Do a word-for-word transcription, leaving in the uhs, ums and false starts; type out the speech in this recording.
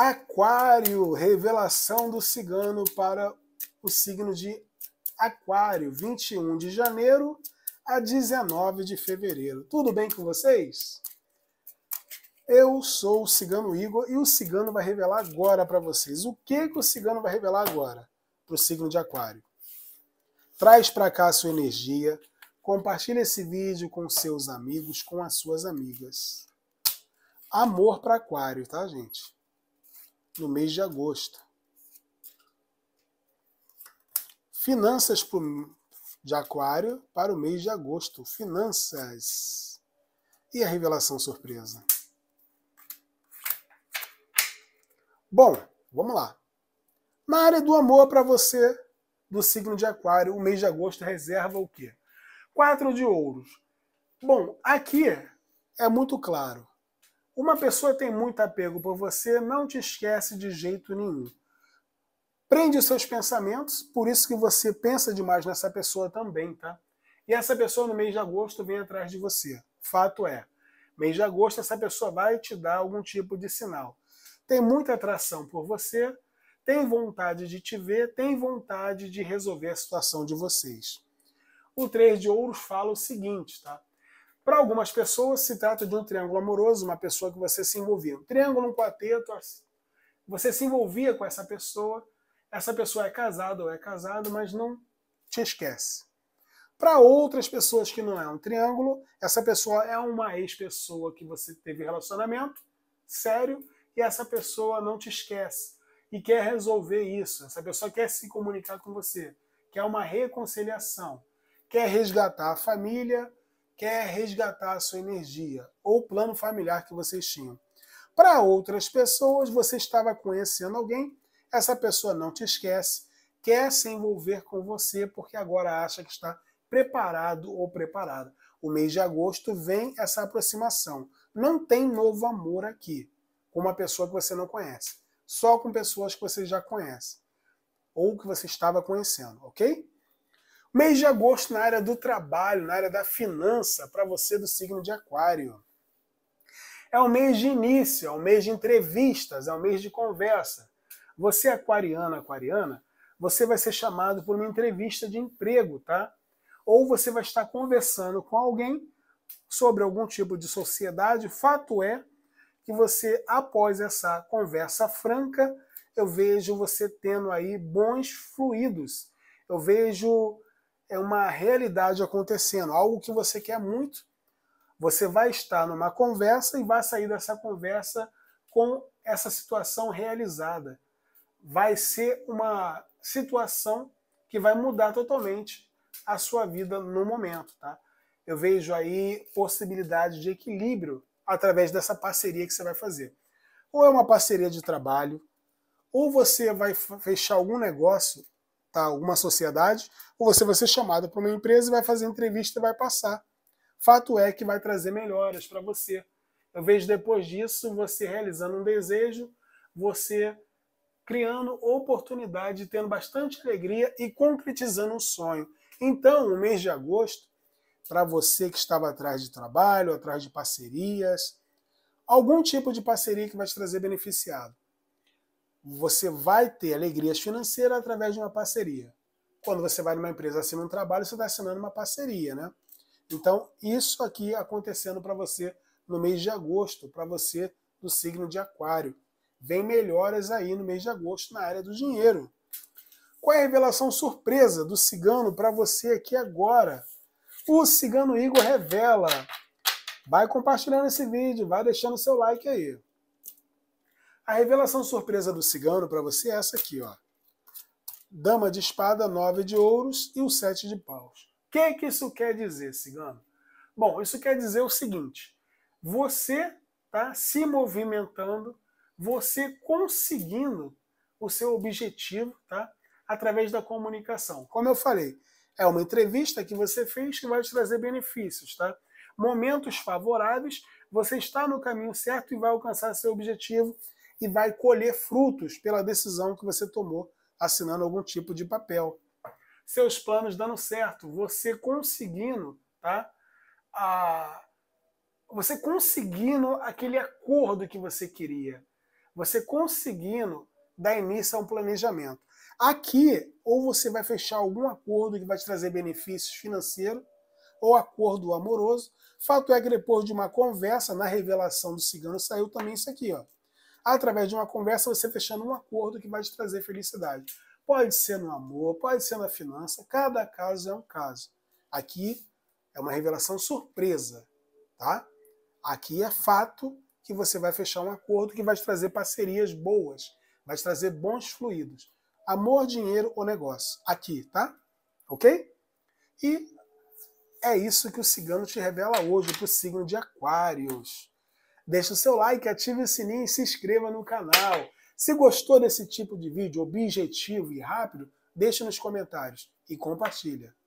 Aquário, revelação do cigano para o signo de Aquário, vinte e um de janeiro a dezenove de fevereiro. Tudo bem com vocês? Eu sou o Cigano Igor e o Cigano vai revelar agora para vocês. O que, que o Cigano vai revelar agora para o signo de Aquário? Traz para cá a sua energia, compartilha esse vídeo com seus amigos, com as suas amigas. Amor para Aquário, tá, gente? No mês de agosto. Finanças de Aquário para o mês de agosto. Finanças. E a revelação surpresa. Bom, vamos lá. Na área do amor para você, do signo de Aquário, o mês de agosto reserva o quê? Quatro de ouros. Bom, aqui é muito claro. Uma pessoa tem muito apego por você, não te esquece de jeito nenhum. Prende seus pensamentos, por isso que você pensa demais nessa pessoa também, tá? E essa pessoa no mês de agosto vem atrás de você. Fato é, mês de agosto essa pessoa vai te dar algum tipo de sinal. Tem muita atração por você, tem vontade de te ver, tem vontade de resolver a situação de vocês. O três de ouros fala o seguinte, tá? Para algumas pessoas se trata de um triângulo amoroso, uma pessoa que você se envolvia. Um triângulo, um quarteto, você se envolvia com essa pessoa, essa pessoa é casada ou é casado, mas não te esquece. Para outras pessoas que não é um triângulo, essa pessoa é uma ex-pessoa que você teve relacionamento sério e essa pessoa não te esquece e quer resolver isso. Essa pessoa quer se comunicar com você, quer uma reconciliação, quer resgatar a família, quer resgatar a sua energia ou plano familiar que vocês tinham. Para outras pessoas, você estava conhecendo alguém, essa pessoa não te esquece, quer se envolver com você porque agora acha que está preparado ou preparada. O mês de agosto vem essa aproximação. Não tem novo amor aqui, com uma pessoa que você não conhece, só com pessoas que você já conhece ou que você estava conhecendo, ok? Mês de agosto na área do trabalho, na área da finança, para você do signo de Aquário. É um mês de início, é um mês de entrevistas, é um mês de conversa. Você aquariana, aquariana, você vai ser chamado por uma entrevista de emprego, tá? Ou você vai estar conversando com alguém sobre algum tipo de sociedade. Fato é que você, após essa conversa franca, eu vejo você tendo aí bons fluidos. Eu vejo uma realidade acontecendo, algo que você quer muito. Você vai estar numa conversa e vai sair dessa conversa com essa situação realizada. Vai ser uma situação que vai mudar totalmente a sua vida no momento, tá? Eu vejo aí possibilidade de equilíbrio através dessa parceria que você vai fazer. Ou é uma parceria de trabalho, ou você vai fechar algum negócio, tá? Alguma sociedade, ou você vai ser chamado para uma empresa e vai fazer entrevista e vai passar. Fato é que vai trazer melhoras para você. Eu vejo depois disso você realizando um desejo, você criando oportunidade, tendo bastante alegria e concretizando um sonho. Então, o mês de agosto, para você que estava atrás de trabalho, atrás de parcerias, algum tipo de parceria que vai te trazer beneficiado. Você vai ter alegrias financeiras através de uma parceria. Quando você vai numa empresa assinando um trabalho, você está assinando uma parceria, né? Então, isso aqui acontecendo para você no mês de agosto, para você do signo de Aquário. Vem melhoras aí no mês de agosto na área do dinheiro. Qual é a revelação surpresa do Cigano para você aqui agora? O Cigano Igor revela. Vai compartilhando esse vídeo, vai deixando seu like aí. A revelação surpresa do Cigano para você é essa aqui, ó. Dama de espada, nove de ouros e o sete de paus. O que que isso quer dizer, Cigano? Bom, isso quer dizer o seguinte. Você tá se movimentando, você conseguindo o seu objetivo, tá? Através da comunicação. Como eu falei, é uma entrevista que você fez que vai te trazer benefícios, tá? Momentos favoráveis, você está no caminho certo e vai alcançar seu objetivo e vai colher frutos pela decisão que você tomou assinando algum tipo de papel. Seus planos dando certo, você conseguindo, tá? A... Você conseguindo aquele acordo que você queria. você conseguindo dar início a um planejamento. Aqui, ou você vai fechar algum acordo que vai te trazer benefícios financeiros, ou acordo amoroso. Fato é que depois de uma conversa, na revelação do cigano, saiu também isso aqui, ó. Através de uma conversa, você fechando um acordo que vai te trazer felicidade. Pode ser no amor, pode ser na finança, cada caso é um caso. Aqui é uma revelação surpresa, tá? Aqui é fato que você vai fechar um acordo que vai te trazer parcerias boas, vai te trazer bons fluidos. Amor, dinheiro ou negócio. Aqui, tá? Ok? E é isso que o cigano te revela hoje para o signo de Aquários. Deixa o seu like, ative o sininho e se inscreva no canal. Se gostou desse tipo de vídeo objetivo e rápido, deixa nos comentários e compartilha.